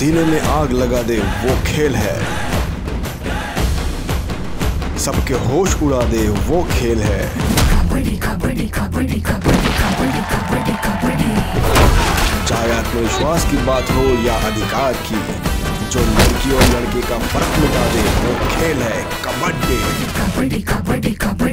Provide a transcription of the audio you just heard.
सीने में आग लगा दे वो खेल है, सबके होश उड़ा दे वो खेल है। चाहे आत्मविश्वास की बात हो या अधिकार की, जो लड़की और लड़के का फर्क मिटा दे वो खेल है कबड्डी।